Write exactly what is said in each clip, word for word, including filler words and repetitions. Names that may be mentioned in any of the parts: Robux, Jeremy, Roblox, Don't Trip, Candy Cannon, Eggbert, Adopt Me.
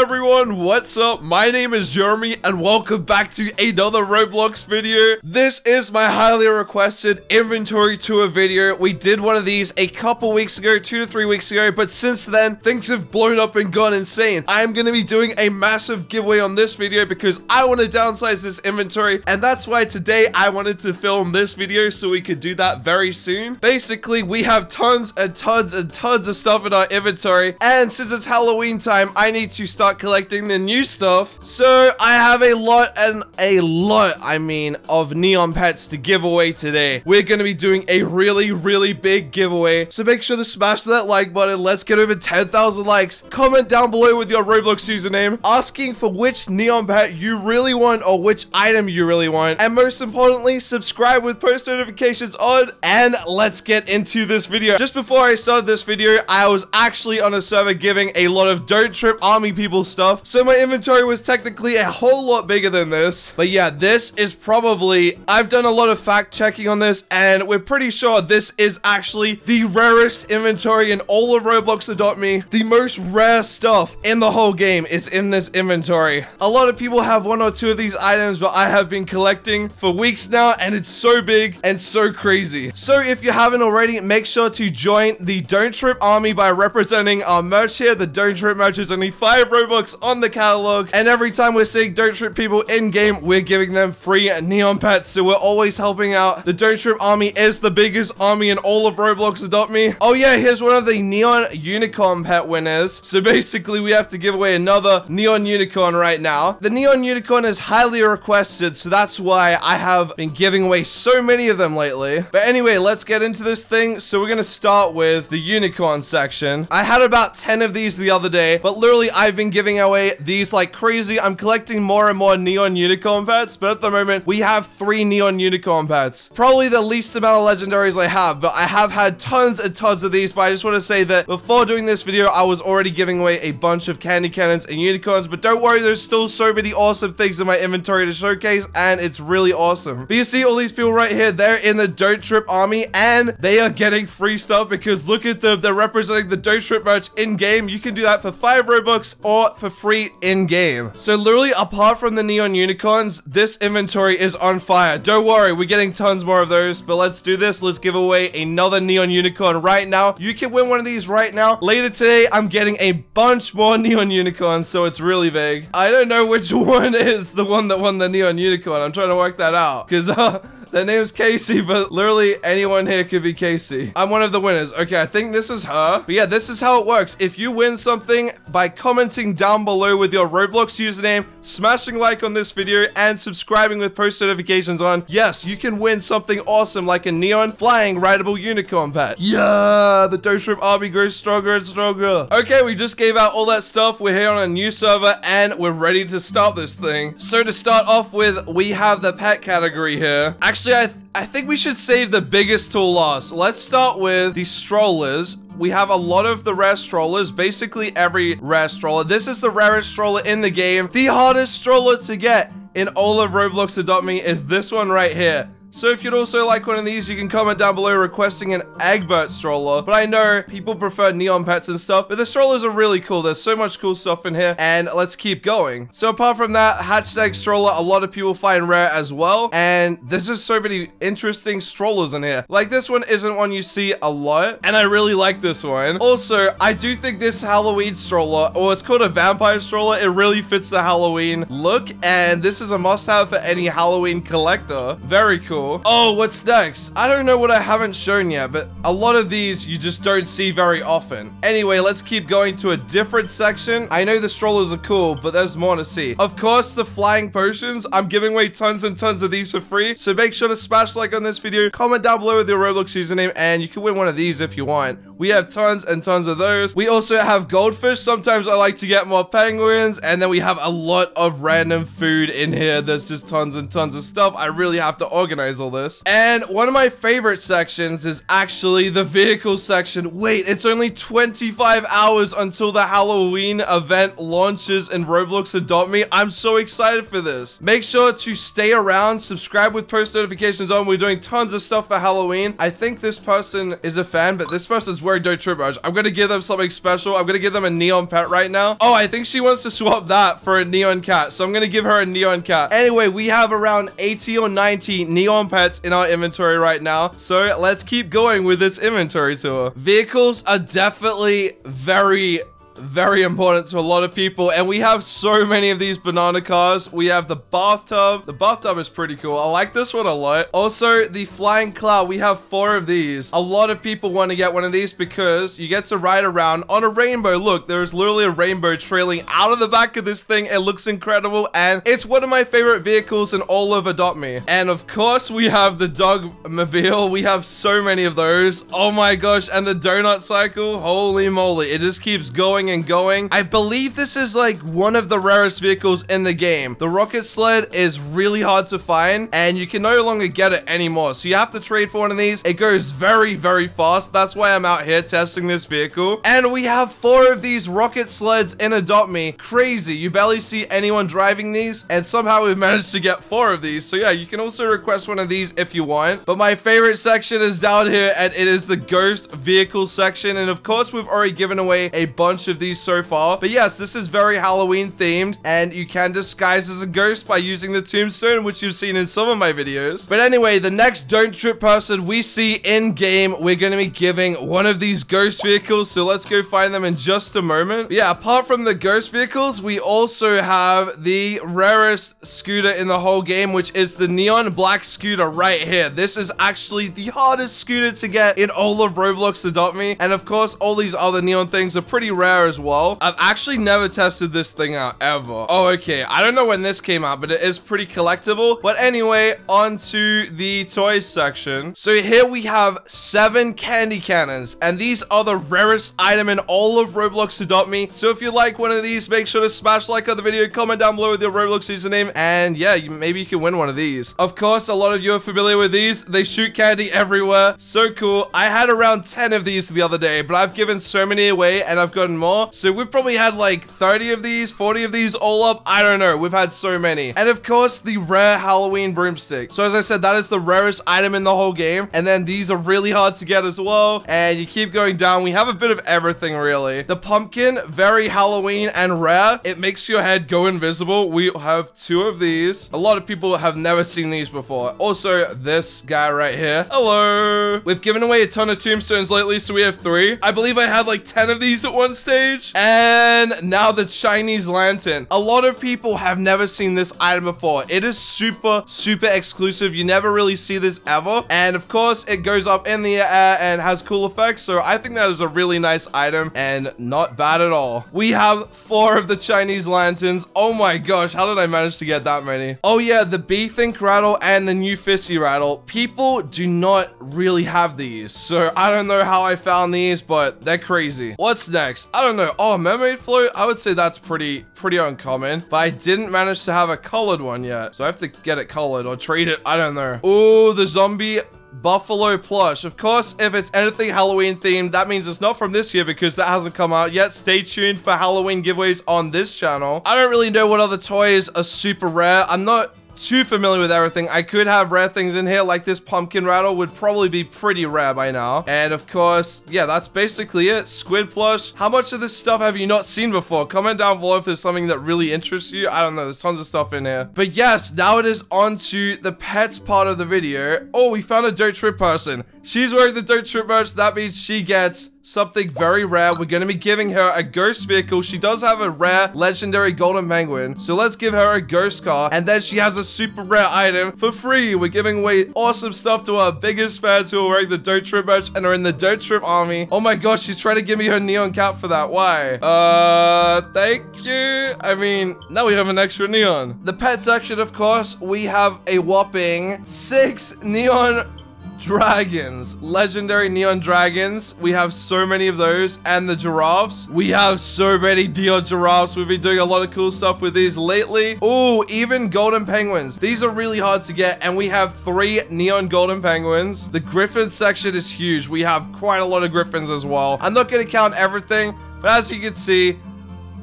everyone, what's up? My name is Jeremy and welcome back to another Roblox video. This is my highly requested inventory tour video. We did one of these a couple weeks ago, two to three weeks ago, but since then things have blown up and gone insane. I'm going to be doing a massive giveaway on this video because I want to downsize this inventory, and that's why today I wanted to film this video so we could do that very soon. Basically, we have tons and tons and tons of stuff in our inventory, and since it's Halloween time, I need to start collecting the new stuff. So I have a lot and a lot, I mean, of neon pets to give away today. We're going to be doing a really, really big giveaway. So make sure to smash that like button. Let's get over ten thousand likes. Comment down below with your Roblox username asking for which neon pet you really want or which item you really want. And most importantly, subscribe with post notifications on. And let's get into this video. Just before I started this video, I was actually on a server giving a lot of Don't Trip army people stuff, so my inventory was technically a whole lot bigger than this. But yeah, this is probably, I've done a lot of fact checking on this, and we're pretty sure this is actually the rarest inventory in all of Roblox Adopt Me. The most rare stuff in the whole game is in this inventory. A lot of people have one or two of these items, but I have been collecting for weeks now, and it's so big and so crazy. So if you haven't already, make sure to join the Don't Trip army by representing our merch here. The Don't Trip merch is only five Robux on the catalog, and every time we're seeing Don't Trip people in game, we're giving them free neon pets, so we're always helping out. The Don't Trip army is the biggest army in all of Roblox Adopt Me. Oh yeah, here's one of the neon unicorn pet winners. So basically, we have to give away another neon unicorn right now. The neon unicorn is highly requested, so that's why I have been giving away so many of them lately. But anyway, let's get into this thing. So we're gonna start with the unicorn section. I had about ten of these the other day, but literally I've been giving away these like crazy. I'm collecting more and more neon unicorn pets, but at the moment we have three neon unicorn pets. Probably the least amount of legendaries I have, but I have had tons and tons of these. But I just want to say that before doing this video, I was already giving away a bunch of candy cannons and unicorns, but don't worry, there's still so many awesome things in my inventory to showcase, and it's really awesome. But you see all these people right here, they're in the Don't Trip army, and they are getting free stuff because look at them, they're representing the Don't Trip merch in game. You can do that for five Robux or for free in game. So literally, apart from the neon unicorns, this inventory is on fire. Don't worry, we're getting tons more of those. But let's do this. Let's give away another neon unicorn right now. You can win one of these right now. Later today, I'm getting a bunch more neon unicorns, so it's really vague. I don't know which one is the one that won the neon unicorn. I'm trying to work that out because uh, their name's Casey, but literally anyone here could be Casey. I'm one of the winners. Okay, I think this is her. But yeah, this is how it works. If you win something by commenting down below with your Roblox username, smashing like on this video, and subscribing with post notifications on, yes, you can win something awesome like a neon flying rideable unicorn pet. Yeah, the Don't Trip army grows stronger and stronger. Okay, we just gave out all that stuff. We're here on a new server, and we're ready to start this thing. So to start off with, we have the pet category here. Actually, Actually, I, th I think we should save the biggest till last. Let's start with the strollers. We have a lot of the rare strollers, basically every rare stroller. This is the rarest stroller in the game. The hardest stroller to get in all of Roblox Adopt Me is this one right here. So if you'd also like one of these, you can comment down below requesting an Eggbert stroller. But I know people prefer neon pets and stuff, but the strollers are really cool. There's so much cool stuff in here, and let's keep going. So apart from that, hashtag stroller, a lot of people find rare as well. And there's just so many interesting strollers in here. Like this one isn't one you see a lot, and I really like this one. Also, I do think this Halloween stroller, or it's called a vampire stroller, it really fits the Halloween look. And this is a must-have for any Halloween collector. Very cool. Oh, what's next? I don't know what I haven't shown yet, but a lot of these you just don't see very often. Anyway, let's keep going to a different section. I know the strollers are cool, but there's more to see. Of course, the flying potions. I'm giving away tons and tons of these for free, so make sure to smash like on this video, comment down below with your Roblox username, and you can win one of these if you want. We have tons and tons of those. We also have goldfish. Sometimes I like to get more penguins, and then we have a lot of random food in here. There's just tons and tons of stuff. I really have to organize appraisal this. And one of my favorite sections is actually the vehicle section. Wait, it's only twenty-five hours until the Halloween event launches in Roblox Adopt Me. I'm so excited for this. Make sure to stay around, subscribe with post notifications on. We're doing tons of stuff for Halloween. I think this person is a fan, but this person's wearing Don't Trip. I'm gonna give them something special. I'm gonna give them a neon pet right now. Oh, I think she wants to swap that for a neon cat, so I'm gonna give her a neon cat. Anyway, we have around eighty or ninety neon pets in our inventory right now, so let's keep going with this inventory tour. Vehicles are definitely very very important to a lot of people, and we have so many of these banana cars. We have the bathtub. The bathtub is pretty cool. I like this one a lot. Also, the flying cloud. We have four of these. A lot of people want to get one of these because you get to ride around on a rainbow. Look, there's literally a rainbow trailing out of the back of this thing. It looks incredible, and it's one of my favorite vehicles in all of Adopt Me. And of course, we have the dog-mobile. We have so many of those. Oh my gosh, and the donut cycle. Holy moly, it just keeps going and going. I believe this is like one of the rarest vehicles in the game. The rocket sled is really hard to find, and you can no longer get it anymore, so you have to trade for one of these. It goes very very fast. That's why I'm out here testing this vehicle. And we have four of these rocket sleds in Adopt Me. Crazy, you barely see anyone driving these, and somehow we've managed to get four of these. So yeah, you can also request one of these if you want, but my favorite section is down here, and it is the ghost vehicle section. And of course, we've already given away a bunch of these so far, but yes, this is very Halloween themed, and you can disguise as a ghost by using the tombstone, which you've seen in some of my videos. But anyway, the next Don't Trip person we see in game, we're gonna be giving one of these ghost vehicles, so let's go find them in just a moment. But yeah, apart from the ghost vehicles, we also have the rarest scooter in the whole game, which is the neon black scooter right here. This is actually the hardest scooter to get in all of Roblox Adopt Me, and of course all these other neon things are pretty rare as well. I've actually never tested this thing out ever. Oh, okay. I don't know when this came out, but it is pretty collectible. But anyway, on to the toys section. So here we have seven candy cannons, and these are the rarest item in all of Roblox Adopt Me. So if you like one of these, make sure to smash like on the video, comment down below with your Roblox username, and yeah, you, maybe you can win one of these. Of course, a lot of you are familiar with these. They shoot candy everywhere. So cool. I had around ten of these the other day, but I've given so many away, and I've gotten more. So we've probably had like thirty of these, forty of these all up. I don't know. We've had so many. And of course, the rare Halloween broomstick. So as I said, that is the rarest item in the whole game. And then these are really hard to get as well. And you keep going down. We have a bit of everything, really. The pumpkin, very Halloween and rare. It makes your head go invisible. We have two of these. A lot of people have never seen these before. Also, this guy right here. Hello. We've given away a ton of tombstones lately, so we have three. I believe I had like ten of these at one stage. And now the Chinese lantern. A lot of people have never seen this item before. It is super, super exclusive. You never really see this ever. And of course, it goes up in the air and has cool effects. So I think that is a really nice item and not bad at all. We have four of the Chinese lanterns. Oh my gosh, how did I manage to get that many? Oh yeah, the bee think rattle and the new fissy rattle. People do not really have these. So I don't know how I found these, but they're crazy. What's next? I don't know. Oh, mermaid float. I would say that's pretty pretty uncommon, but I didn't manage to have a colored one yet, so I have to get it colored or trade it. I don't know. Oh, the zombie buffalo plush. Of course, if it's anything Halloween themed, that means it's not from this year because that hasn't come out yet. Stay tuned for Halloween giveaways on this channel. I don't really know what other toys are super rare. I'm not too familiar with everything. I could have rare things in here, like this pumpkin rattle would probably be pretty rare by now. And of course, yeah, that's basically it. Squid plush. How much of this stuff have you not seen before? Comment down below if there's something that really interests you. I don't know. There's tons of stuff in here. But yes, now it is on to the pets part of the video. Oh, we found a Don't Trip person. She's wearing the Don't Trip merch. That means she gets something very rare. We're going to be giving her a ghost vehicle. She does have a rare legendary golden penguin, so let's give her a ghost car. And then she has a super rare item for free. We're giving away awesome stuff to our biggest fans who are wearing the Don't Trip merch and are in the Don't Trip army. Oh my gosh, she's trying to give me her neon cap for that. Why? Uh, thank you. I mean, now we have an extra neon. The pet section, of course, we have a whopping six neon dragons, legendary neon dragons. We have so many of those, and the giraffes. We have so many neon giraffes. We've been doing a lot of cool stuff with these lately. Oh, even golden penguins. These are really hard to get, and we have three neon golden penguins. The griffin section is huge. We have quite a lot of griffins as well. I'm not going to count everything, but as you can see,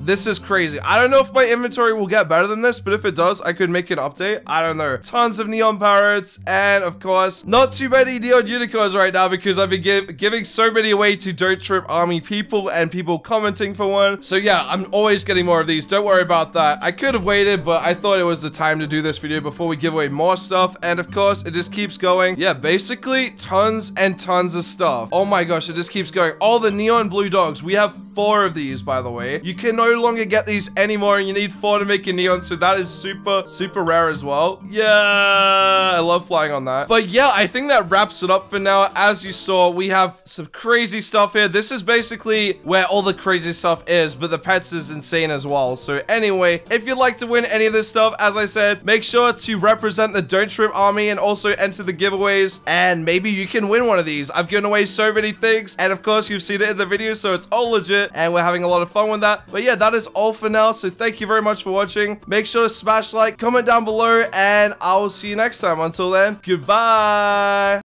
this is crazy. I don't know if my inventory will get better than this, but if it does, I could make an update. I don't know. Tons of neon parrots, and of course, not too many neon unicorns right now because I've been give, giving so many away to Don't Trip Army people and people commenting for one. So yeah, I'm always getting more of these. Don't worry about that. I could have waited, but I thought it was the time to do this video before we give away more stuff. And of course, it just keeps going. Yeah, basically, tons and tons of stuff. Oh my gosh, it just keeps going. All the neon blue dogs. We have four of these, by the way. You can no longer get these anymore, and you need four to make a neon, so that is super super rare as well. Yeah, I love flying on that. But yeah, I think that wraps it up for now. As you saw, we have some crazy stuff here. This is basically where all the crazy stuff is, but the pets is insane as well. So anyway, if you'd like to win any of this stuff, as I said, make sure to represent the Don't Trip Army and also enter the giveaways, and maybe you can win one of these. I've given away so many things, and of course you've seen it in the video, so it's all legit, and we're having a lot of fun with that. But yeah, that That is all for now, so thank you very much for watching. Make sure to smash like, comment down below, and I will see you next time. Until then, goodbye.